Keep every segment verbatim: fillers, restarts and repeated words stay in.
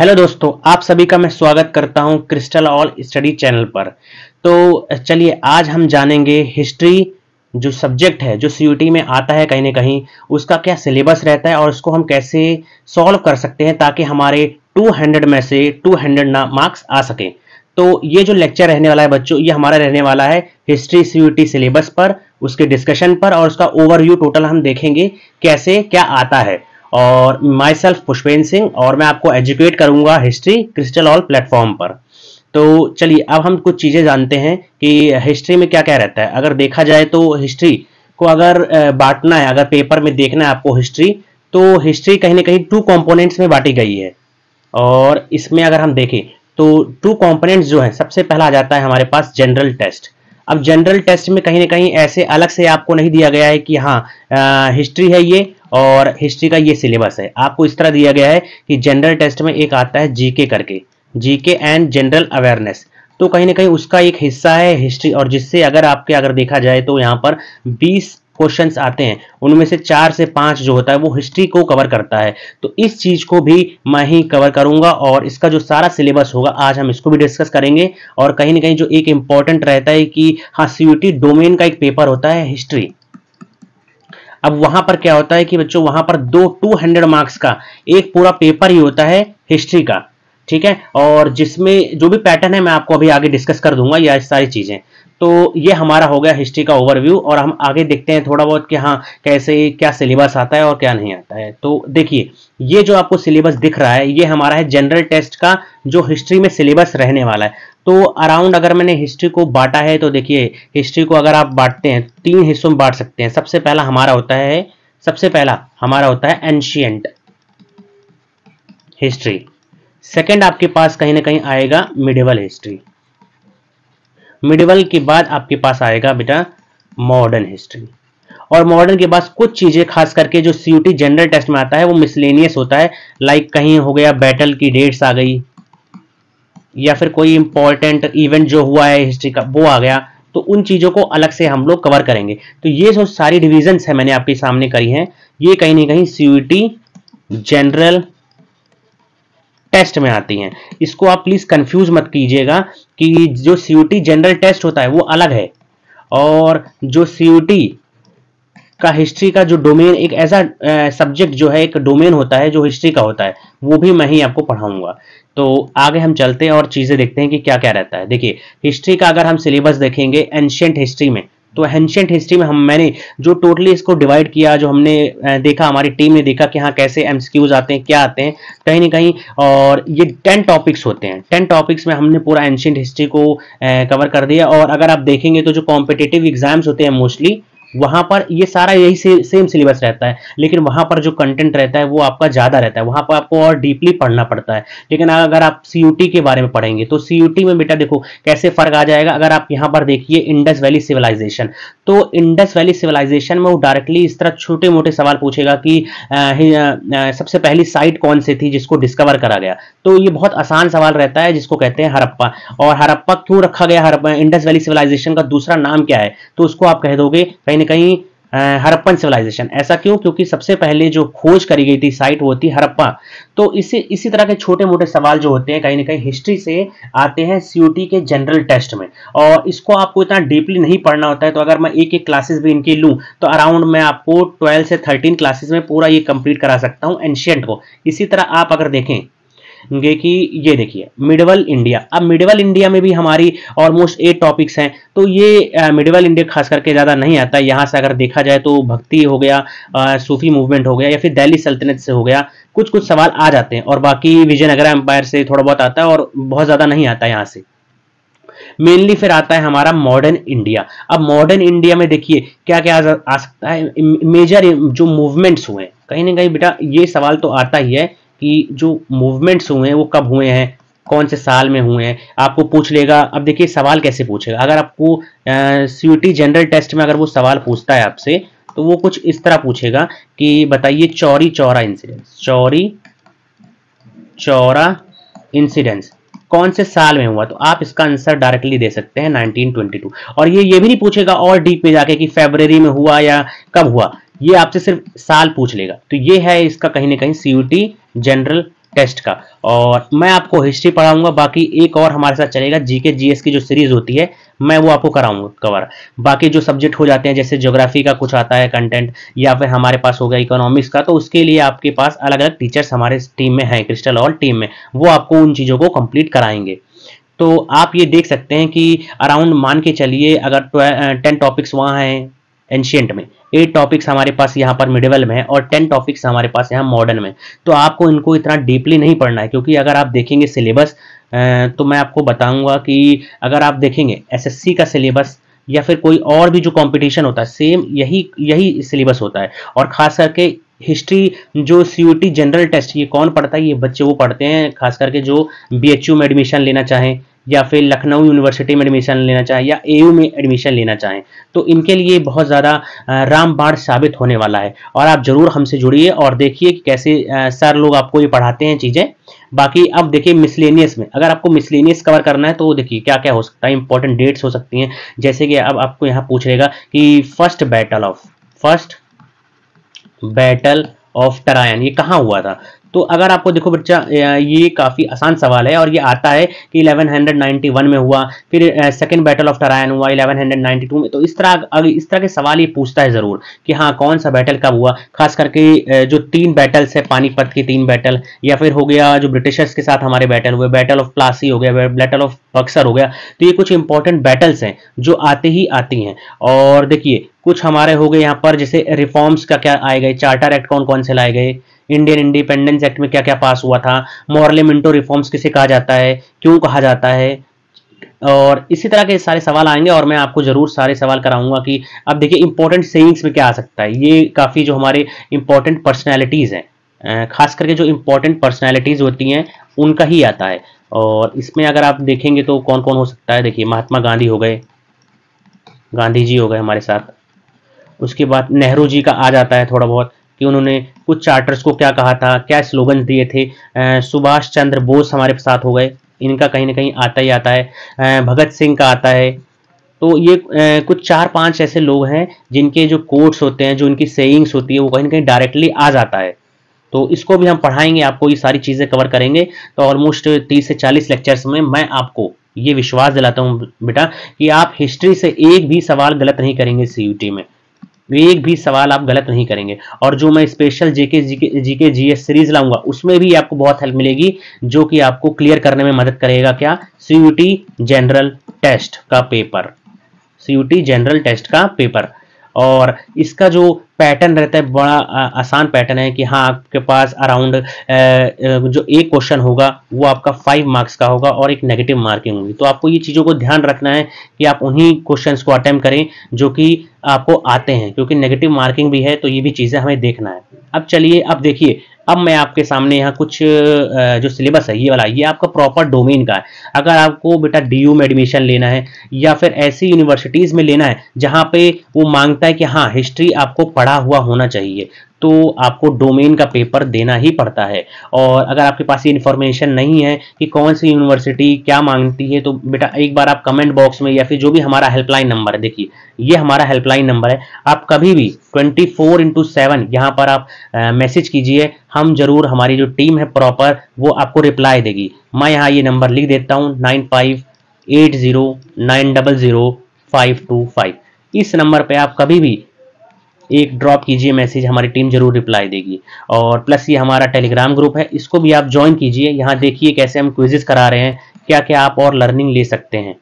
Hello दोस्तों, आप सभी का मैं स्वागत करता हूं क्रिस्टल ऑल स्टडी चैनल पर। तो चलिए आज हम जानेंगे हिस्ट्री जो सब्जेक्ट है, जो सीयूटी में आता है कहीं ना कहीं, उसका क्या सिलेबस रहता है और उसको हम कैसे सॉल्व कर सकते हैं ताकि हमारे दो सौ में से दो सौ ना मार्क्स आ सकें। तो ये जो लेक्चर रहने वाला है बच्चों, ये हमारा रहने वाला है हिस्ट्री सीयूटी सिलेबस पर, उसके डिस्कशन पर और उसका ओवरव्यू टोटल हम देखेंगे कैसे क्या आता है। और माई सेल्फ पुष्पेंद्र सिंह, और मैं आपको एजुकेट करूंगा हिस्ट्री क्रिस्टल ऑल प्लेटफॉर्म पर। तो चलिए अब हम कुछ चीज़ें जानते हैं कि हिस्ट्री में क्या क्या रहता है। अगर देखा जाए तो हिस्ट्री को अगर बांटना है, अगर पेपर में देखना है आपको हिस्ट्री, तो हिस्ट्री कहीं ना कहीं टू कंपोनेंट्स में बांटी गई है। और इसमें अगर हम देखें तो टू कंपोनेंट्स जो हैं, सबसे पहला आ जाता है हमारे पास जनरल टेस्ट। अब जनरल टेस्ट में कहीं ना कहीं ऐसे अलग से आपको नहीं दिया गया है कि हाँ हिस्ट्री है ये और हिस्ट्री का ये सिलेबस है। आपको इस तरह दिया गया है कि जनरल टेस्ट में एक आता है जीके करके, जीके एंड जनरल अवेयरनेस, तो कहीं ना कहीं उसका एक हिस्सा है हिस्ट्री। और जिससे अगर आपके अगर देखा जाए तो यहाँ पर बीस क्वेश्चंस आते हैं, उनमें से चार से पाँच जो होता है वो हिस्ट्री को कवर करता है। तो इस चीज़ को भी मैं ही कवर करूंगा और इसका जो सारा सिलेबस होगा आज हम इसको भी डिस्कस करेंगे। और कहीं ना कहीं जो एक इम्पॉर्टेंट रहता है कि हाँ सीयूटी डोमेन का एक पेपर होता है हिस्ट्री। अब वहां पर क्या होता है कि बच्चों वहां पर दो टू हंड्रेड मार्क्स का एक पूरा पेपर ही होता है हिस्ट्री का, ठीक है। और जिसमें जो भी पैटर्न है मैं आपको अभी आगे डिस्कस कर दूंगा या सारी चीज़ें। तो ये हमारा हो गया हिस्ट्री का ओवरव्यू और हम आगे देखते हैं थोड़ा बहुत कि हाँ कैसे क्या सिलेबस आता है और क्या नहीं आता है। तो देखिए ये जो आपको सिलेबस दिख रहा है ये हमारा है जनरल टेस्ट का, जो हिस्ट्री में सिलेबस रहने वाला है। तो अराउंड अगर मैंने हिस्ट्री को बांटा है तो देखिए हिस्ट्री को अगर आप बांटते हैं तीन हिस्सों में बांट सकते हैं। सबसे पहला हमारा होता है सबसे पहला हमारा होता है एंशिएंट हिस्ट्री। सेकेंड आपके पास कहीं ना कहीं आएगा मिडिवल हिस्ट्री। मिडिवल के बाद आपके पास आएगा बेटा मॉडर्न हिस्ट्री। और मॉडर्न के पास कुछ चीज़ें खास करके जो सीयूटी जनरल टेस्ट में आता है वो मिसलेनियस होता है, लाइक कहीं हो गया बैटल की डेट्स आ गई या फिर कोई इंपॉर्टेंट इवेंट जो हुआ है हिस्ट्री का वो आ गया, तो उन चीज़ों को अलग से हम लोग कवर करेंगे। तो ये जो सारी डिविजन्स है मैंने आपके सामने करी हैं ये कहीं ना कहीं सीयूटी जनरल टेस्ट में आती हैं। इसको आप प्लीज़ कंफ्यूज मत कीजिएगा कि जो सीयूटी जनरल टेस्ट होता है वो अलग है और जो सीयूटी का हिस्ट्री का जो डोमेन एक ऐसा सब्जेक्ट जो है एक डोमेन होता है जो हिस्ट्री का होता है वो भी मैं ही आपको पढ़ाऊंगा। तो आगे हम चलते हैं और चीज़ें देखते हैं कि क्या क्या रहता है। देखिए हिस्ट्री का अगर हम सिलेबस देखेंगे एंशिएंट हिस्ट्री में, तो एंशिएंट हिस्ट्री में हम मैंने जो टोटली इसको डिवाइड किया, जो हमने देखा हमारी टीम ने देखा कि हाँ कैसे एमसीक्यूज आते हैं क्या आते हैं कहीं ना कहीं, और ये टेन टॉपिक्स होते हैं। टेन टॉपिक्स में हमने पूरा एंशिएंट हिस्ट्री को कवर कर दिया। और अगर आप देखेंगे तो जो कॉम्पिटिटिव एग्जाम्स होते हैं मोस्टली वहाँ पर ये सारा यही से, सेम सिलेबस रहता है, लेकिन वहाँ पर जो कंटेंट रहता है वो आपका ज़्यादा रहता है, वहाँ पर आपको और डीपली पढ़ना पड़ता है। लेकिन अगर आप सीयूटी के बारे में पढ़ेंगे तो सीयूटी में बेटा देखो कैसे फ़र्क आ जाएगा। अगर आप यहाँ पर देखिए इंडस वैली सिविलाइजेशन, तो इंडस वैली सिविलाइजेशन में वो डायरेक्टली इस तरह छोटे मोटे सवाल पूछेगा कि आ, आ, सबसे पहली साइट कौन सी थी जिसको डिस्कवर करा गया। तो ये बहुत आसान सवाल रहता है जिसको कहते हैं हड़प्पा। और हड़प्पा क्यों रखा गया, हड़प्पा इंडस वैली सिविलाइजेशन का दूसरा नाम क्या है, तो उसको आप कह दोगे कहीं कहीं हड़प्पन सिविलाइजेशन। ऐसा क्यों, क्योंकि सबसे पहले जो खोज करी गई थी साइट वो थी हड़प्पा। तो इसी इसी तरह के छोटे मोटे सवाल जो होते हैं कहीं ना कहीं हिस्ट्री से आते हैं सीयूटी के जनरल टेस्ट में। और इसको आपको इतना डीपली नहीं पढ़ना होता है, तो अगर मैं एक एक क्लासेस भी इनकी लूँ तो अराउंड मैं आपको ट्वेल्व से थर्टीन क्लासेस में पूरा ये कंप्लीट करा सकता हूँ एंशिएंट को। इसी तरह आप अगर देखें कि ये देखिए मिडिवल इंडिया। अब मिडिवल इंडिया में भी हमारी ऑलमोस्ट एट टॉपिक्स हैं, तो ये मिडिवल इंडिया खास करके ज़्यादा नहीं आता। यहाँ से अगर देखा जाए तो भक्ति हो गया, आ, सूफी मूवमेंट हो गया, या फिर दिल्ली सल्तनत से हो गया, कुछ कुछ सवाल आ जाते हैं। और बाकी विजयनगरा एम्पायर से थोड़ा बहुत आता है और बहुत ज़्यादा नहीं आता यहाँ से। मेनली फिर आता है हमारा मॉडर्न इंडिया। अब मॉडर्न इंडिया में देखिए क्या क्या आ सकता है, मेजर जो मूवमेंट्स हुए कहीं ना कहीं बेटा ये सवाल तो आता ही है कि जो मूवमेंट्स हुए हैं वो कब हुए हैं, कौन से साल में हुए हैं, आपको पूछ लेगा। अब देखिए सवाल कैसे पूछेगा, अगर आपको सीयूटी जनरल टेस्ट में अगर वो सवाल पूछता है आपसे तो वो कुछ इस तरह पूछेगा कि बताइए चौरी चौरा इंसिडेंट्स, चौरी चौरा इंसिडेंट्स कौन से साल में हुआ, तो आप इसका आंसर डायरेक्टली दे सकते हैं नाइनटीन ट्वेंटी टू। और ये ये भी नहीं पूछेगा और डीप में जाके कि फरवरी में हुआ या कब हुआ, ये आपसे सिर्फ साल पूछ लेगा। तो ये है इसका कहीं ना कहीं सीयूटी जनरल टेस्ट का। और मैं आपको हिस्ट्री पढ़ाऊंगा, बाकी एक और हमारे साथ चलेगा जीके जीएस की जो सीरीज होती है, मैं वो आपको कराऊंगा कवर। बाकी जो सब्जेक्ट हो जाते हैं जैसे ज्योग्राफी का कुछ आता है कंटेंट, या फिर हमारे पास होगा इकोनॉमिक्स का, तो उसके लिए आपके पास अलग अलग टीचर्स हमारे टीम में हैं, क्रिस्टल ऑल टीम में, वो आपको उन चीज़ों को कंप्लीट कराएंगे। तो आप ये देख सकते हैं कि अराउंड मान के चलिए अगर टेन टॉपिक्स वहाँ हैं एंशियंट में, एट टॉपिक्स हमारे पास यहाँ पर मिडिवल में है, और टेन टॉपिक्स हमारे पास यहाँ मॉडर्न में, तो आपको इनको इतना डीपली नहीं पढ़ना है। क्योंकि अगर आप देखेंगे सिलेबस तो मैं आपको बताऊंगा कि अगर आप देखेंगे एसएससी का सिलेबस या फिर कोई और भी जो कंपटीशन होता है, सेम यही यही सिलेबस होता है। और खास करके हिस्ट्री जो सीयूटी जनरल टेस्ट, ये कौन पढ़ता है? ये बच्चे वो पढ़ते हैं खास करके जो बीएचयू में एडमिशन लेना चाहें, या फिर लखनऊ यूनिवर्सिटी में एडमिशन लेना चाहें, या एयू में एडमिशन लेना चाहें, तो इनके लिए बहुत ज़्यादा रामबाण साबित होने वाला है। और आप ज़रूर हमसे जुड़िए और देखिए कि कैसे सर लोग आपको ये पढ़ाते हैं चीज़ें। बाकी अब देखिए मिसलेनियस में, अगर आपको मिसलेनियस कवर करना है तो देखिए क्या क्या हो सकता है, इंपॉर्टेंट डेट्स हो सकती हैं। जैसे कि अब आपको यहाँ पूछ लेगा कि first battle of first battle of Tarain ये कहाँ हुआ था। तो अगर आपको देखो बच्चा, ये काफ़ी आसान सवाल है और ये आता है कि ग्यारह सौ इक्यानवे में हुआ, फिर सेकंड बैटल ऑफ तराइन हुआ ग्यारह सौ बानवे में। तो इस तरह इस तरह के सवाल ये पूछता है ज़रूर कि हाँ कौन सा बैटल कब हुआ। खास करके जो तीन बैटल्स है, पानीपत की तीन बैटल, या फिर हो गया जो ब्रिटिशर्स के साथ हमारे बैटल हुए, बैटल ऑफ प्लासी हो गया, बैटल ऑफ बक्सर हो गया, तो ये कुछ इंपॉर्टेंट बैटल्स हैं जो आते ही आती हैं। और देखिए कुछ हमारे हो गए यहाँ पर, जैसे रिफॉर्म्स का क्या आए गए, चार्टर एक्ट कौन कौन से लाए गए, इंडियन इंडिपेंडेंस एक्ट में क्या क्या पास हुआ था, मॉर्ले मिंटो रिफॉर्म्स किसे कहा जाता है, क्यों कहा जाता है, और इसी तरह के सारे सवाल आएंगे। और मैं आपको जरूर सारे सवाल कराऊंगा कि अब देखिए इंपॉर्टेंट सेइंग्स में क्या आ सकता है। ये काफ़ी जो हमारे इंपॉर्टेंट पर्सनैलिटीज़ हैं, खास करके जो इंपॉर्टेंट पर्सनैलिटीज़ होती हैं उनका ही आता है। और इसमें अगर आप देखेंगे तो कौन कौन हो सकता है, देखिए महात्मा गांधी हो गए, गांधी जी हो गए हमारे साथ, उसके बाद नेहरू जी का आ जाता है थोड़ा बहुत कि उन्होंने कुछ चार्टर्स को क्या कहा था, क्या स्लोगन्स दिए थे। सुभाष चंद्र बोस हमारे साथ हो गए, इनका कहीं ना कहीं आता ही आता है, भगत सिंह का आता है। तो ये ए, कुछ चार पांच ऐसे लोग हैं जिनके जो कोट्स होते हैं, जो इनकी सेइंग्स होती है, वो कहीं ना कहीं डायरेक्टली आ जाता है। तो इसको भी हम पढ़ाएंगे, आपको ये सारी चीज़ें कवर करेंगे। तो ऑलमोस्ट तीस से चालीस लेक्चर्स में मैं आपको ये विश्वास दिलाता हूँ बेटा कि आप हिस्ट्री से एक भी सवाल गलत नहीं करेंगे, सीयूटी में एक भी सवाल आप गलत नहीं करेंगे। और जो मैं special GK GK GK GS series लाऊंगा उसमें भी आपको बहुत हेल्प मिलेगी, जो कि आपको क्लियर करने में मदद करेगा। क्या? सीयूटी जनरल टेस्ट का पेपर, सीयूटी जनरल टेस्ट का पेपर। और इसका जो पैटर्न रहता है बड़ा आसान पैटर्न है कि हाँ आपके पास अराउंड जो एक क्वेश्चन होगा वो आपका फाइव मार्क्स का होगा और एक नेगेटिव मार्किंग होगी। तो आपको ये चीज़ों को ध्यान रखना है कि आप उन्हीं क्वेश्चंस को अटेम्प्ट करें जो कि आपको आते हैं, क्योंकि नेगेटिव मार्किंग भी है, तो ये भी चीज़ें हमें देखना है। अब चलिए, अब देखिए, अब मैं आपके सामने यहाँ कुछ जो सिलेबस है ये वाला, ये आपका प्रॉपर डोमेन का है। अगर आपको बेटा डीयू में एडमिशन लेना है या फिर ऐसी यूनिवर्सिटीज़ में लेना है जहाँ पे वो मांगता है कि हाँ हिस्ट्री आपको पढ़ा हुआ होना चाहिए, तो आपको डोमेन का पेपर देना ही पड़ता है। और अगर आपके पास ये इन्फॉर्मेशन नहीं है कि कौन सी यूनिवर्सिटी क्या मांगती है, तो बेटा एक बार आप कमेंट बॉक्स में या फिर जो भी हमारा हेल्पलाइन नंबर है, देखिए ये हमारा हेल्पलाइन नंबर है, आप कभी भी ट्वेंटी फोर इंटू सेवन यहाँ पर आप मैसेज कीजिए, हम जरूर, हमारी जो टीम है प्रॉपर, वो आपको रिप्लाई देगी। मैं यहाँ ये नंबर लिख देता हूँ nine five eight zero nine double zero five two five. इस नंबर पर आप कभी भी एक ड्रॉप कीजिए मैसेज, हमारी टीम जरूर रिप्लाई देगी। और प्लस ये हमारा टेलीग्राम ग्रुप है, इसको भी आप ज्वाइन कीजिए। यहाँ देखिए कैसे हम क्विजेस करा रहे हैं, क्या क्या आप और लर्निंग ले सकते हैं।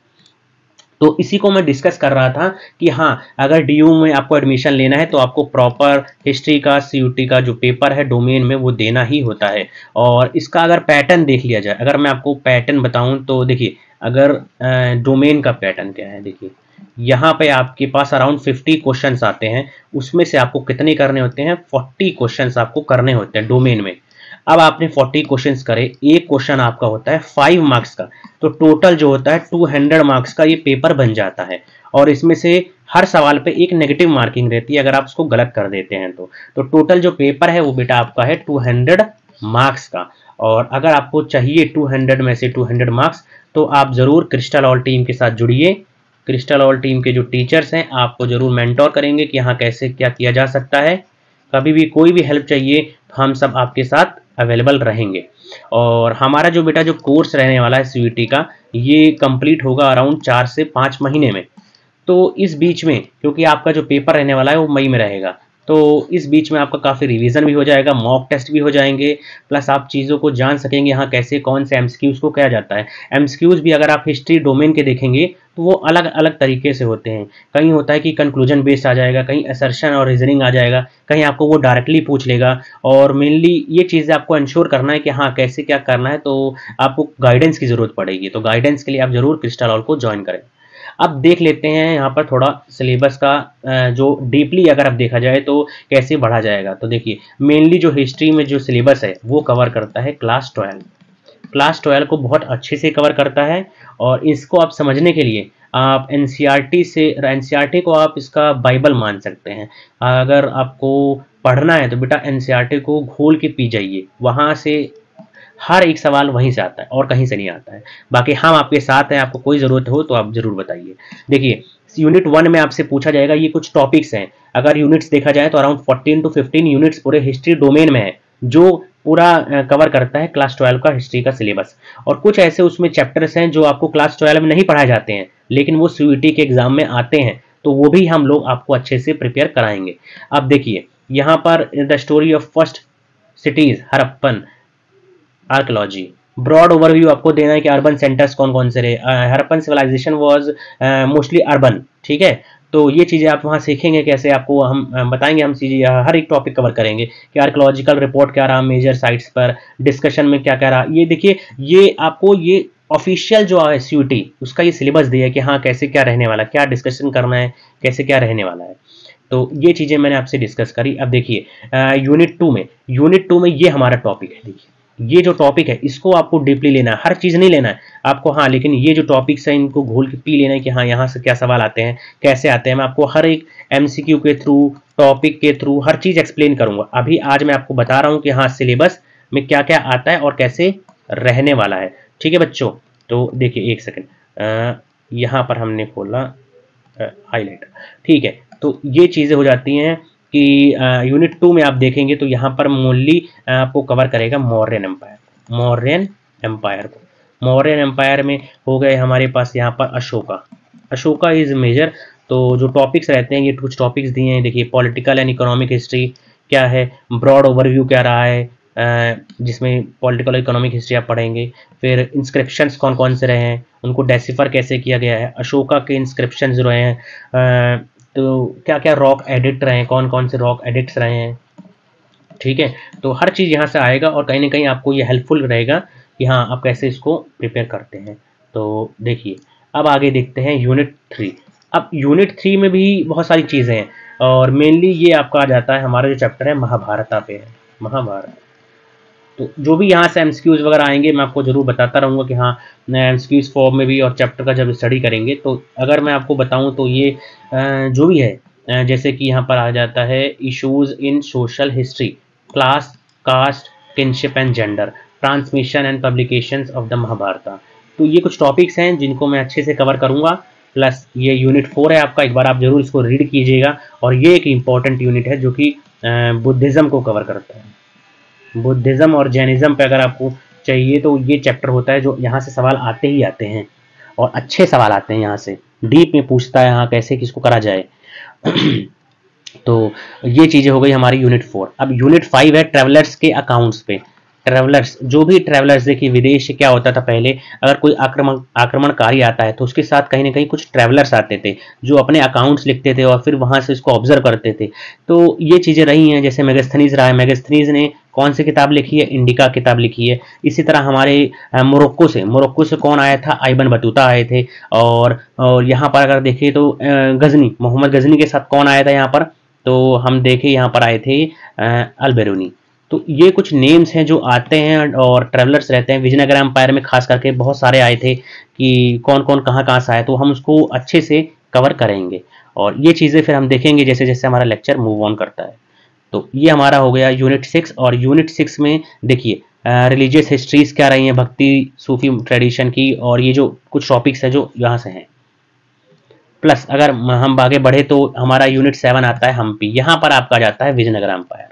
तो इसी को मैं डिस्कस कर रहा था कि हाँ अगर डी यू में आपको एडमिशन लेना है तो आपको प्रॉपर हिस्ट्री का, सी यू टी का जो पेपर है डोमेन में, वो देना ही होता है। और इसका अगर पैटर्न देख लिया जाए, अगर मैं आपको पैटर्न बताऊँ तो देखिए, अगर डोमेन का पैटर्न क्या है, देखिए यहाँ पे आपके पास अराउंड फिफ्टी क्वेश्चंस आते हैं, उसमें से आपको कितने करने होते हैं, फोर्टी क्वेश्चंस आपको करने होते हैं डोमेन में। अब आपने फोर्टी क्वेश्चंस करे, एक क्वेश्चन आपका होता है फाइव मार्क्स का, तो टोटल जो होता है टू हंड्रेड मार्क्स का ये पेपर बन जाता है। और इसमें से हर सवाल पे एक नेगेटिव मार्किंग रहती है अगर आप उसको गलत कर देते हैं तो, तो टोटल जो पेपर है वो बेटा आपका है टू हंड्रेड मार्क्स का। और अगर आपको चाहिए टू हंड्रेड में से टू हंड्रेड मार्क्स, तो आप ज़रूर क्रिस्टल ऑल टीम के साथ जुड़िए। क्रिस्टल ऑल टीम के जो टीचर्स हैं आपको ज़रूर मेंटोर करेंगे कि यहाँ कैसे क्या किया जा सकता है। कभी भी कोई भी हेल्प चाहिए, हम सब आपके साथ अवेलेबल रहेंगे। और हमारा जो बेटा जो कोर्स रहने वाला है सीयूईटी का ये कंप्लीट होगा अराउंड चार से पाँच महीने में। तो इस बीच में क्योंकि आपका जो पेपर रहने वाला है वो मई में रहेगा, तो इस बीच में आपका काफ़ी रिवीजन भी हो जाएगा, मॉक टेस्ट भी हो जाएंगे, प्लस आप चीज़ों को जान सकेंगे यहाँ कैसे कौन से एमसीक्यूज़ को कहा जाता है। एमसीक्यूज़ भी अगर आप हिस्ट्री डोमेन के देखेंगे तो वो अलग अलग तरीके से होते हैं। कहीं होता है कि कंक्लूजन बेस्ड आ जाएगा, कहीं असर्शन और रीजनिंग आ जाएगा, कहीं आपको वो डायरेक्टली पूछ लेगा। और मेनली ये चीज़ें आपको इंश्योर करना है कि हाँ कैसे क्या करना है, तो आपको गाइडेंस की ज़रूरत पड़ेगी। तो गाइडेंस के लिए आप ज़रूर क्रिस्टल ऑल को ज्वाइन करें। अब देख लेते हैं यहाँ पर थोड़ा सिलेबस का जो डीपली अगर आप देखा जाए तो कैसे बढ़ा जाएगा। तो देखिए मेनली जो हिस्ट्री में जो सिलेबस है वो कवर करता है क्लास ट्वेल्व। क्लास ट्वेल्व को बहुत अच्छे से कवर करता है और इसको आप समझने के लिए आप एनसीईआरटी से एनसीईआरटी को आप इसका बाइबल मान सकते हैं। अगर आपको पढ़ना है तो बेटा एनसीईआरटी को घोल के पी जाइए, वहाँ से हर एक सवाल वहीं से आता है और कहीं से नहीं आता है। बाकी हम आपके साथ हैं, आपको कोई ज़रूरत हो तो आप ज़रूर बताइए। देखिए यूनिट वन में आपसे पूछा जाएगा ये कुछ टॉपिक्स हैं। अगर यूनिट्स देखा जाए तो around fourteen to fifteen units पूरे हिस्ट्री डोमेन में है जो पूरा कवर करता है क्लास ट्वेल्व का हिस्ट्री का सिलेबस। और कुछ ऐसे उसमें चैप्टर्स हैं जो आपको क्लास ट्वेल्व में नहीं पढ़ाए जाते हैं लेकिन वो सीयूईटी के एग्ज़ाम में आते हैं, तो वो भी हम लोग आपको अच्छे से प्रिपेयर कराएंगे। अब देखिए यहाँ पर the story of first cities Harappan archaeology, broad overview आपको देना है कि अर्बन सेंटर्स कौन कौन से रहे। Harappan civilisation was mostly urban, ठीक है। तो ये चीज़ें आप वहाँ सीखेंगे, कैसे आपको हम बताएंगे, हम चीज़ें हर एक टॉपिक कवर करेंगे कि आर्कियोलॉजिकल रिपोर्ट क्या रहा मेजर साइट्स पर, डिस्कशन में क्या क्या रहा। ये देखिए ये आपको ये ऑफिशियल जो है सीयूईटी उसका ये सिलेबस दिया है कि हाँ कैसे क्या रहने वाला, क्या डिस्कशन करना है, कैसे क्या रहने वाला है। तो ये चीज़ें मैंने आपसे डिस्कस करी। अब देखिए यूनिट टू में यूनिट टू में ये हमारा टॉपिक है। देखिए ये जो टॉपिक है इसको आपको डीपली लेना है, हर चीज़ नहीं लेना है आपको, हाँ लेकिन ये जो टॉपिक्स हैं इनको घोल के पी लेना है कि हाँ यहाँ से क्या सवाल आते हैं, कैसे आते हैं। मैं आपको हर एक एमसीक्यू के थ्रू, टॉपिक के थ्रू हर चीज़ एक्सप्लेन करूँगा। अभी आज मैं आपको बता रहा हूँ कि हाँ सिलेबस में क्या क्या आता है और कैसे रहने वाला है, ठीक है बच्चों। तो देखिए एक सेकेंड, यहाँ पर हमने खोला हाईलाइटर, ठीक है। तो ये चीज़ें हो जाती हैं कि यूनिट टू में आप देखेंगे तो यहाँ पर मोनली आपको कवर करेगा मौर्यन एम्पायर। मौर्यन एम्पायर को मौर्यन एम्पायर में हो गए हमारे पास यहाँ पर अशोका, अशोका इज़ मेजर। तो जो टॉपिक्स रहते हैं ये कुछ टॉपिक्स दिए हैं। देखिए पॉलिटिकल एंड इकोनॉमिक हिस्ट्री क्या है, ब्रॉड ओवरव्यू क्या रहा है जिसमें पॉलिटिकल और इकोनॉमिक हिस्ट्री आप पढ़ेंगे। फिर इंस्क्रिप्शंस कौन कौन से रहे हैं, उनको डेसिफर कैसे किया गया है, अशोका के इंस्क्रिप्शंस रहे हैं, तो क्या क्या रॉक एडिक्ट रहे हैं, कौन कौन से रॉक एडिक्ट्स रहे हैं, ठीक है। तो हर चीज़ यहाँ से आएगा और कहीं ना कहीं आपको ये हेल्पफुल रहेगा कि हाँ आप कैसे इसको प्रिपेयर करते हैं। तो देखिए अब आगे देखते हैं यूनिट थ्री। अब यूनिट थ्री में भी बहुत सारी चीज़ें हैं और मेनली ये आपका आ जाता है, हमारा जो चैप्टर है महाभारता पे है, महाभारत। तो जो भी यहाँ से एमसीक्यूज़ वगैरह आएंगे मैं आपको ज़रूर बताता रहूँगा कि हाँ एमसीक्यूज़ फॉर्म में भी और चैप्टर का जब स्टडी करेंगे। तो अगर मैं आपको बताऊँ तो ये जो भी है, जैसे कि यहाँ पर आ जाता है issues in social history, class, caste, kinship and gender, transmission and publications of the Mahabharata. तो ये कुछ टॉपिक्स हैं जिनको मैं अच्छे से कवर करूँगा। प्लस ये यूनिट फोर है आपका, एक बार आप ज़रूर इसको रीड कीजिएगा। और ये एक इम्पॉर्टेंट यूनिट है जो कि बुद्धिज़्म को कवर करता है। बुद्धिज़्म और जैनिज़्म पे अगर आपको चाहिए तो ये चैप्टर होता है जो यहाँ से सवाल आते ही आते हैं और अच्छे सवाल आते हैं, यहाँ से डीप में पूछता है यहाँ कैसे किसको करा जाए। तो ये चीज़ें हो गई हमारी यूनिट फोर। अब यूनिट फाइव है ट्रैवलर्स के अकाउंट्स पे। ट्रैवलर्स जो भी ट्रैवलर्स, देखिए विदेश से क्या होता था पहले, अगर कोई आक्रमण आक्रमणकारी आता है तो उसके साथ कहीं ना कहीं कुछ ट्रैवलर्स आते थे जो अपने अकाउंट्स लिखते थे और फिर वहाँ से उसको ऑब्जर्व करते थे। तो ये चीज़ें रही हैं। जैसे मेगास्थनीज रहा है, मेगास्थनीज ने कौन सी किताब लिखी है, इंडिका किताब लिखी है। इसी तरह हमारे मोरक्को से मोरक्को से कौन आया था, आइबन बतूता आए थे। और, और यहाँ पर अगर देखें तो गजनी, मोहम्मद गजनी के साथ कौन आया था यहाँ पर, तो हम देखें यहाँ पर आए थे अल-बिरूनी। तो ये कुछ नेम्स हैं जो आते हैं और ट्रैवलर्स रहते हैं। विजयनगर एम्पायर में खास करके बहुत सारे आए थे कि कौन कौन कहाँ कहाँ से आए, तो हम उसको अच्छे से कवर करेंगे। और ये चीज़ें फिर हम देखेंगे जैसे जैसे हमारा लेक्चर मूव ऑन करता है। तो ये हमारा हो गया यूनिट सिक्स। और यूनिट सिक्स में देखिए रिलीजियस हिस्ट्रीज़ क्या रही हैं, भक्ति, सूफी ट्रेडिशन की, और ये जो कुछ टॉपिक्स हैं जो यहाँ से हैं। प्लस अगर हम आगे बढ़े तो हमारा यूनिट सेवन आता है हम्पी। यहाँ पर आपका जाता है विजयनगर एम्पायर।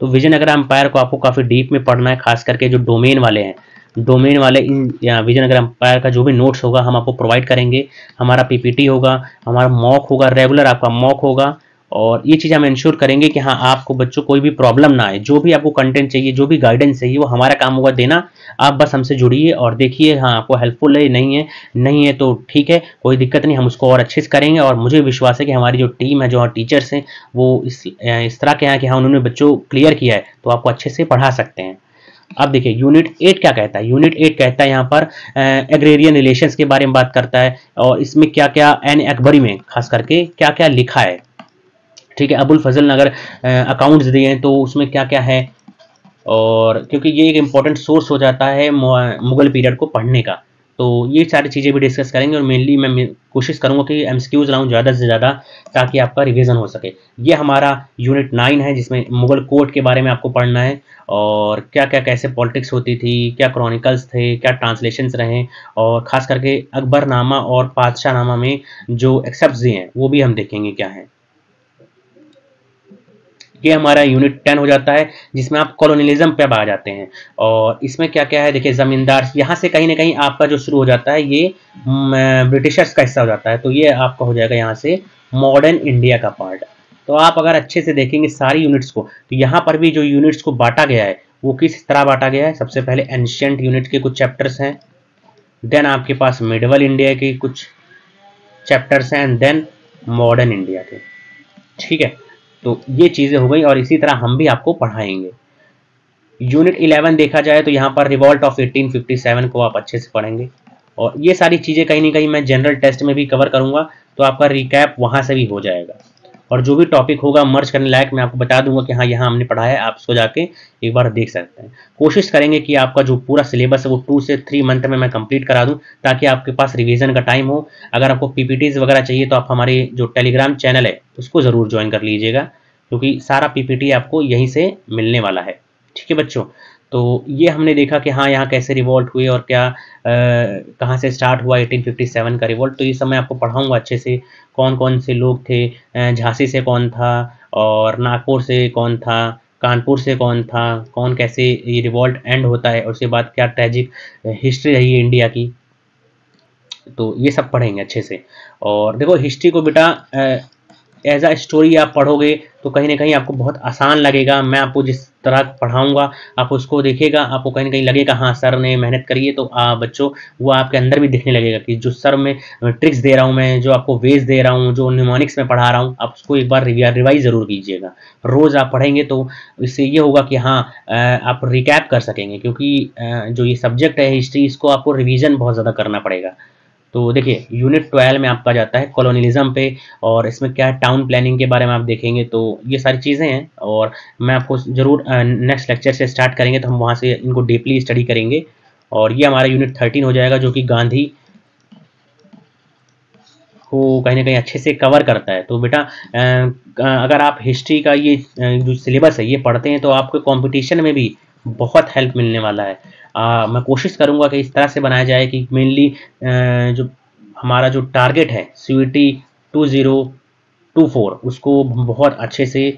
तो विजयनगर एम्पायर को आपको काफ़ी डीप में पढ़ना है, खास करके जो डोमेन वाले हैं, डोमेन वाले इन विजयनगर एम्पायर का जो भी नोट्स होगा हम आपको प्रोवाइड करेंगे, हमारा पीपीटी होगा, हमारा मॉक होगा, रेगुलर आपका मॉक होगा, और ये चीज़ हम इंश्योर करेंगे कि हाँ आपको बच्चों कोई भी प्रॉब्लम ना आए, जो भी आपको कंटेंट चाहिए, जो भी गाइडेंस चाहिए वो हमारा काम होगा देना। आप बस हमसे जुड़िए और देखिए हाँ आपको हेल्पफुल है, नहीं है नहीं है तो ठीक है, कोई दिक्कत नहीं, हम उसको और अच्छे से करेंगे। और मुझे विश्वास है कि हमारी जो टीम है, जो टीचर्स हैं, वो इस इस तरह के हैं कि हाँ उन्होंने बच्चों क्लियर किया है तो आपको अच्छे से पढ़ा सकते हैं। अब देखिए यूनिट एट क्या कहता है, यूनिट एट कहता है यहाँ पर एग्रेरियन रिलेशंस के बारे में बात करता है, और इसमें क्या क्या एन अकबरी में खास करके क्या क्या लिखा है, ठीक है। अबुल फजल नगर अकाउंट्स दिए हैं तो उसमें क्या क्या है, और क्योंकि ये एक इम्पॉर्टेंट सोर्स हो जाता है मुगल पीरियड को पढ़ने का, तो ये सारी चीज़ें भी डिस्कस करेंगे। और मेनली मैं कोशिश करूँगा कि एमसीक्यूज लाऊं ज़्यादा से ज़्यादा ताकि आपका रिवीजन हो सके। ये हमारा यूनिट नाइन है जिसमें मुगल कोर्ट के बारे में आपको पढ़ना है, और क्या क्या कैसे पॉलिटिक्स होती थी, क्या क्रॉनिकल्स थे, क्या ट्रांसलेशंस रहे, और ख़ास करके अकबरनामा और पातशाहनामा में जो एक्सेप्ट दिए हैं वो भी हम देखेंगे क्या है। ये हमारा यूनिट टेन हो जाता है जिसमें आप कॉलोनियलिज्म पे आ जाते हैं, और इसमें क्या क्या है देखिए जमींदार, यहाँ से कहीं ना कहीं आपका जो शुरू हो जाता है ये ब्रिटिशर्स का हिस्सा हो जाता है, तो ये आपका हो जाएगा यहाँ से मॉडर्न इंडिया का पार्ट। तो आप अगर अच्छे से देखेंगे सारी यूनिट्स को, तो यहाँ पर भी जो यूनिट्स को बांटा गया है वो किस तरह बांटा गया है। सबसे पहले एंशियंट यूनिट के कुछ चैप्टर्स हैं, देन आपके पास मिडवल इंडिया के कुछ चैप्टर्स हैं, एंड देन मॉडर्न इंडिया के, ठीक है। तो ये चीज़ें हो गई, और इसी तरह हम भी आपको पढ़ाएंगे। यूनिट इलेवन देखा जाए तो यहाँ पर रिवॉल्ट ऑफ अठारह सौ सत्तावन को आप अच्छे से पढ़ेंगे, और ये सारी चीज़ें कहीं ना कहीं मैं जनरल टेस्ट में भी कवर करूँगा, तो आपका रिकैप वहाँ से भी हो जाएगा। और जो भी टॉपिक होगा मर्ज करने लायक मैं आपको बता दूंगा कि हाँ यहाँ हमने पढ़ा है, आप उसको जाके एक बार देख सकते हैं। कोशिश करेंगे कि आपका जो पूरा सिलेबस है वो टू से थ्री मंथ में मैं कंप्लीट करा दूं ताकि आपके पास रिवीजन का टाइम हो। अगर आपको पीपीटीज वगैरह चाहिए तो आप हमारे जो टेलीग्राम चैनल है उसको ज़रूर ज्वाइन कर लीजिएगा, क्योंकि सारा पीपीटी आपको यहीं से मिलने वाला है, ठीक है बच्चों। तो ये हमने देखा कि हाँ यहाँ कैसे रिवॉल्ट हुए और क्या कहाँ से स्टार्ट हुआ अठारह सौ सत्तावन का रिवॉल्ट, तो ये समय आपको पढ़ाऊंगा अच्छे से, कौन कौन से लोग थे, झांसी से कौन था, और नागपुर से कौन था, कानपुर से कौन था, कौन कैसे ये रिवॉल्ट एंड होता है, और उसके बाद क्या ट्रैजिक हिस्ट्री रही है इंडिया की, तो ये सब पढ़ेंगे अच्छे से। और देखो हिस्ट्री को बेटा एज आ स्टोरी आप पढ़ोगे तो कहीं ना कहीं आपको बहुत आसान लगेगा। मैं आपको जिस तरह पढ़ाऊंगा आप उसको देखिएगा, आपको कहीं ना कहीं लगेगा हाँ सर ने मेहनत करी है, तो आ, बच्चों वो आपके अंदर भी दिखने लगेगा कि जो सर में ट्रिक्स दे रहा हूँ, मैं जो आपको वेज दे रहा हूँ, जो न्यूमॉनिक्स में पढ़ा रहा हूँ, आप उसको एक बार रिवाइज ज़रूर कीजिएगा। रोज़ आप पढ़ेंगे तो इससे ये होगा कि हाँ आप रिकैप कर सकेंगे, क्योंकि जो ये सब्जेक्ट है हिस्ट्री, इसको आपको रिविज़न बहुत ज़्यादा करना पड़ेगा। तो देखिए यूनिट ट्वेल्व में आपका जाता है कॉलोनियलिज्म पे, और इसमें क्या है टाउन प्लानिंग के बारे में आप देखेंगे, तो ये सारी चीज़ें हैं। और मैं आपको ज़रूर नेक्स्ट लेक्चर से स्टार्ट करेंगे तो हम वहाँ से इनको डीपली स्टडी करेंगे। और ये हमारा यूनिट थर्टीन हो जाएगा जो कि गांधी को कहीं ना कहीं अच्छे से कवर करता है। तो बेटा अगर आप हिस्ट्री का ये जो सिलेबस है ये पढ़ते हैं तो आपको कॉम्पिटिशन में भी बहुत हेल्प मिलने वाला है। आ, मैं कोशिश करूंगा कि इस तरह से बनाया जाए कि मेनली जो हमारा जो टारगेट है CUET two zero two four उसको बहुत अच्छे से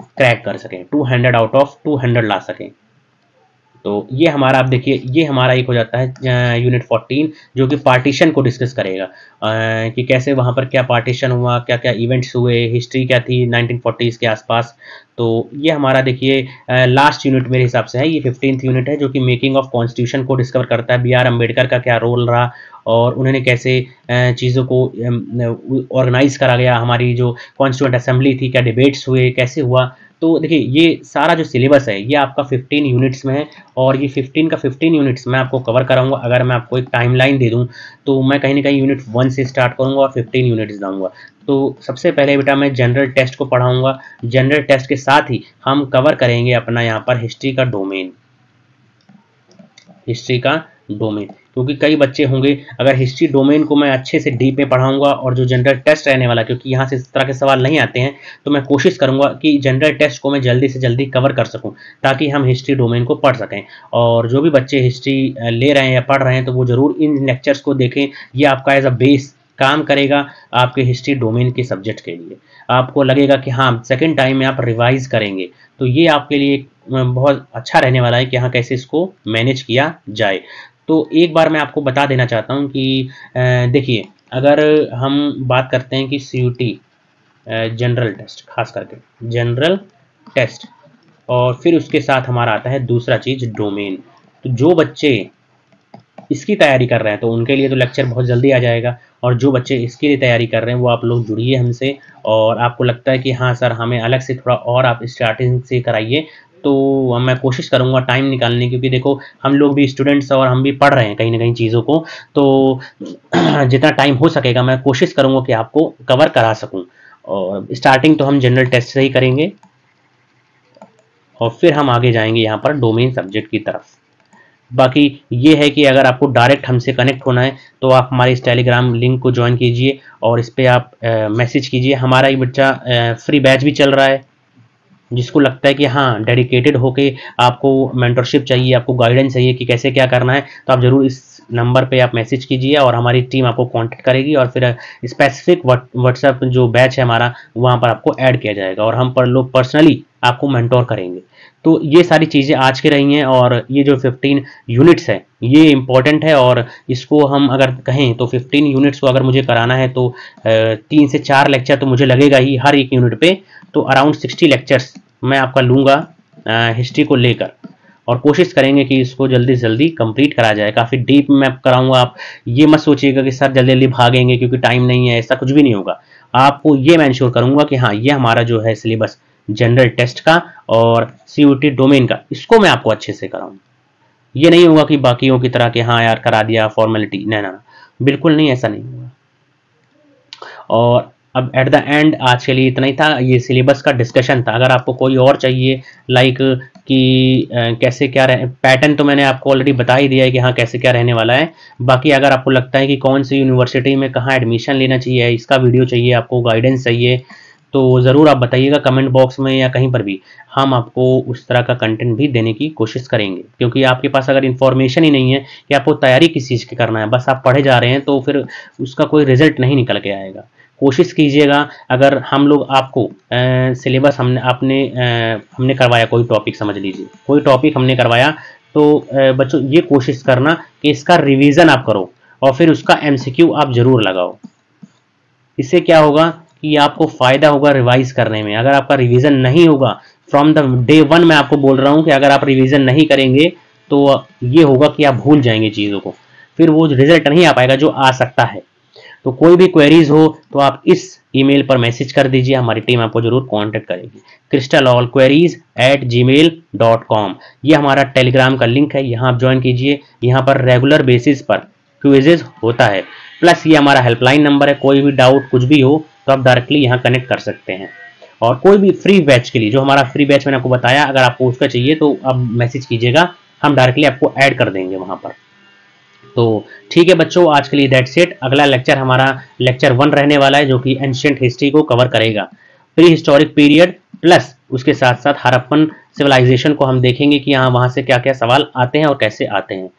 क्रैक कर सकें, two hundred out of two hundred ला सकें। तो ये हमारा आप देखिए ये हमारा एक हो जाता है यूनिट फोर्टीन जो कि पार्टीशन को डिस्कस करेगा, आ, कि कैसे वहाँ पर क्या पार्टीशन हुआ, क्या क्या इवेंट्स हुए, हिस्ट्री क्या थी नाइनटीन फोर्टीज़ के आसपास। तो ये हमारा देखिए लास्ट यूनिट मेरे हिसाब से है, ये फिफ्टींथ यूनिट है जो कि मेकिंग ऑफ कॉन्स्टिट्यूशन को डिस्कवर करता है, बी आर अम्बेडकर का क्या रोल रहा और उन्होंने कैसे चीज़ों को ऑर्गेनाइज करा गया, हमारी जो कॉन्स्टिट्यूएंट असेंबली थी क्या डिबेट्स हुए, कैसे हुआ। तो देखिए ये सारा जो सिलेबस है ये आपका फिफ्टीन यूनिट्स में है, और ये फिफ्टीन का फिफ्टीन यूनिट्स मैं आपको कवर कराऊंगा। अगर मैं आपको एक टाइमलाइन दे दूं तो मैं कहीं ना कहीं यूनिट वन से स्टार्ट करूंगा और फिफ्टीन यूनिट्स दूंगा। तो सबसे पहले बेटा मैं जनरल टेस्ट को पढ़ाऊंगा, जनरल टेस्ट के साथ ही हम कवर करेंगे अपना यहाँ पर हिस्ट्री का डोमेन, हिस्ट्री का डोमेन, क्योंकि कई बच्चे होंगे। अगर हिस्ट्री डोमेन को मैं अच्छे से डीप में पढ़ाऊंगा और जो जनरल टेस्ट रहने वाला, क्योंकि यहाँ से इस तरह के सवाल नहीं आते हैं, तो मैं कोशिश करूंगा कि जनरल टेस्ट को मैं जल्दी से जल्दी कवर कर सकूं ताकि हम हिस्ट्री डोमेन को पढ़ सकें। और जो भी बच्चे हिस्ट्री ले रहे हैं या पढ़ रहे हैं तो वो ज़रूर इन लेक्चर्स को देखें, यह आपका एज अ बेस काम करेगा आपके हिस्ट्री डोमेन के सब्जेक्ट के लिए। आपको लगेगा कि हाँ सेकेंड टाइम में आप रिवाइज करेंगे, तो ये आपके लिए बहुत अच्छा रहने वाला है कि हाँ कैसे इसको मैनेज किया जाए। तो एक बार मैं आपको बता देना चाहता हूँ कि देखिए अगर हम बात करते हैं कि सीयूटी जनरल टेस्ट, खास करके जनरल टेस्ट, और फिर उसके साथ हमारा आता है दूसरा चीज़ डोमेन। तो जो बच्चे इसकी तैयारी कर रहे हैं तो उनके लिए तो लेक्चर बहुत जल्दी आ जाएगा, और जो बच्चे इसके लिए तैयारी कर रहे हैं वो आप लोग जुड़िए हमसे, और आपको लगता है कि हाँ सर हमें अलग से थोड़ा और आप स्टार्टिंग से कराइए तो मैं कोशिश करूंगा टाइम निकालने, क्योंकि देखो हम लोग भी स्टूडेंट्स और हम भी पढ़ रहे हैं कहीं ना कहीं चीज़ों को, तो जितना टाइम हो सकेगा मैं कोशिश करूंगा कि आपको कवर करा सकूं। और स्टार्टिंग तो हम जनरल टेस्ट से ही करेंगे और फिर हम आगे जाएंगे यहाँ पर डोमेन सब्जेक्ट की तरफ। बाकी ये है कि अगर आपको डायरेक्ट हमसे कनेक्ट होना है तो आप हमारे इस टेलीग्राम लिंक को ज्वाइन कीजिए और इस पर आप मैसेज कीजिए। हमारा ये बच्चा फ्री बैच भी चल रहा है, जिसको लगता है कि हाँ डेडिकेटेड होके आपको मेंटरशिप चाहिए, आपको गाइडेंस चाहिए कि कैसे क्या करना है, तो आप ज़रूर इस नंबर पे आप मैसेज कीजिए और हमारी टीम आपको कांटेक्ट करेगी, और फिर स्पेसिफिक व्हाट्सएप जो बैच है हमारा वहाँ पर आपको ऐड किया जाएगा और हम पर लोग पर्सनली आपको मेंटोर करेंगे। तो ये सारी चीज़ें आज के रही हैं, और ये जो फिफ्टीन यूनिट्स है ये इम्पॉर्टेंट है, और इसको हम अगर कहें तो फिफ्टीन यूनिट्स को अगर मुझे कराना है तो तीन से चार लेक्चर तो मुझे लगेगा ही हर एक यूनिट पे, तो अराउंड सिक्सटी लेक्चर्स मैं आपका लूँगा हिस्ट्री को लेकर, और कोशिश करेंगे कि इसको जल्दी से जल्दी कंप्लीट करा जाए। काफ़ी डीप मैप कराऊंगा, आप ये मत सोचिएगा कि सर जल्दी जल्दी भागेंगे क्योंकि टाइम नहीं है, ऐसा कुछ भी नहीं होगा। आपको ये मैं इंश्योर करूँगा कि हाँ ये हमारा जो है सिलेबस जनरल टेस्ट का और सीयूटी डोमेन का, इसको मैं आपको अच्छे से कराऊँ। ये नहीं होगा कि बाकियों की तरह के हाँ यार करा दिया फॉर्मेलिटी, ना ना बिल्कुल नहीं, ऐसा नहीं होगा। और अब एट द एंड आज के लिए इतना ही था, ये सिलेबस का डिस्कशन था। अगर आपको कोई और चाहिए लाइक कि कैसे क्या रह पैटर्न तो मैंने आपको ऑलरेडी बता ही दिया है कि हाँ कैसे क्या रहने वाला है। बाकी अगर आपको लगता है कि कौन सी यूनिवर्सिटी में कहाँ एडमिशन लेना चाहिए, इसका वीडियो चाहिए, आपको गाइडेंस चाहिए, तो ज़रूर आप बताइएगा कमेंट बॉक्स में या कहीं पर भी, हम आपको उस तरह का कंटेंट भी देने की कोशिश करेंगे। क्योंकि आपके पास अगर इन्फॉर्मेशन ही नहीं है कि आपको तैयारी किस चीज़ की करना है, बस आप पढ़े जा रहे हैं, तो फिर उसका कोई रिजल्ट नहीं निकल के आएगा। कोशिश कीजिएगा, अगर हम लोग आपको सिलेबस हमने आपने आ, हमने करवाया कोई टॉपिक, समझ लीजिए कोई टॉपिक हमने करवाया, तो आ, बच्चों ये कोशिश करना कि इसका रिवीजन आप करो और फिर उसका एमसीक्यू आप ज़रूर लगाओ। इससे क्या होगा कि आपको फ़ायदा होगा रिवाइज करने में। अगर आपका रिवीजन नहीं होगा फ्रॉम द डे वन, मैं आपको बोल रहा हूँ कि अगर आप रिवीजन नहीं करेंगे तो ये होगा कि आप भूल जाएंगे चीज़ों को, फिर वो रिजल्ट नहीं आ पाएगा जो आ सकता है। तो कोई भी क्वेरीज हो तो आप इस ईमेल पर मैसेज कर दीजिए, हमारी टीम आपको जरूर कांटेक्ट करेगी। Crystal all queries at Gmail dot com, ये हमारा टेलीग्राम का लिंक है, यहाँ आप ज्वाइन कीजिए। यहाँ पर रेगुलर बेसिस पर क्विजेज होता है, प्लस ये हमारा हेल्पलाइन नंबर है, कोई भी डाउट कुछ भी हो तो आप डायरेक्टली यहाँ कनेक्ट कर सकते हैं। और कोई भी फ्री बैच के लिए, जो हमारा फ्री बैच मैंने आपको बताया, अगर आपको उसका चाहिए तो आप मैसेज कीजिएगा, हम डायरेक्टली आपको ऐड कर देंगे वहाँ पर। तो ठीक है बच्चों, आज के लिए दैट्स इट। अगला लेक्चर हमारा लेक्चर वन रहने वाला है, जो कि एंशिएंट हिस्ट्री को कवर करेगा, प्री हिस्टोरिक पीरियड, प्लस उसके साथ साथ हरप्पन सिविलाइजेशन को हम देखेंगे कि यहाँ वहाँ से क्या क्या सवाल आते हैं और कैसे आते हैं।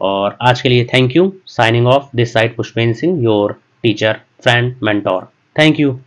और आज के लिए thank you, signing off this side Pushpendra Singh, your teacher friend mentor. Thank you.